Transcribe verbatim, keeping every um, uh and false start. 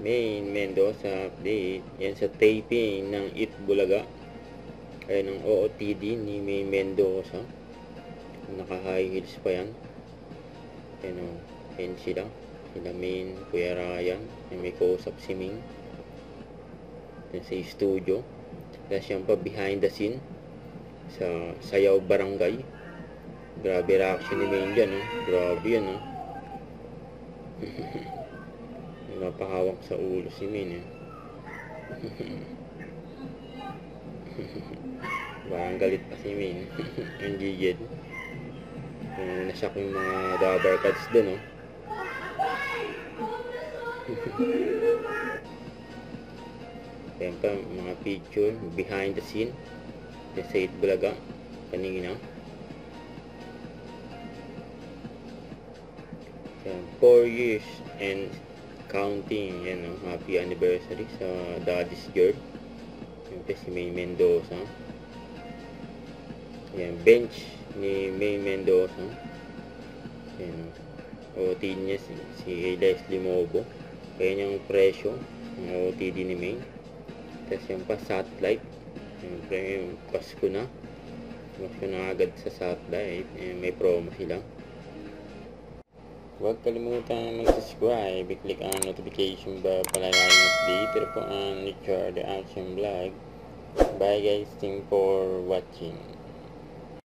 Maine Mendoza update. Yan sa taping ng Eat Bulaga. Ay ng O O T D ni Maine Mendoza. Naka high heels pa yan. Yan o. Yan sila. Sila Maine, Kuya Ryan. Yan may kausap si Ming. Yan sa studio. Tapos yan pa behind the scene. Sa Sayaw Barangay. Grabe reaction ni Maine dyan eh. Grabe yan eh. Napahawak sa ulo si Maine eh. Parang galit pa si Maine. Ang gigid. Nasak yung mga rubber cuts dun oh. Ayan pa mga picture behind the scene. Sa Eat Bulaga kanina. Four years and counting. Yan, happy anniversary sa Daddy's Girl. Yan pa si Maine Mendoza. Yan, bench ni Maine Mendoza. Yan, O O T D niya si, si Leslie Mobo. Yan yung presyo ng O O T D ni Maine. Tapos yan pa satellite. Siyempre may Pasko na. Pasko na agad sa satellite. May promo sila. Huwag kalimutan mag-subscribe. I-click ang notification bell para laging updated po ang Richard Reaction Vlog. Bye guys. Thanks for watching.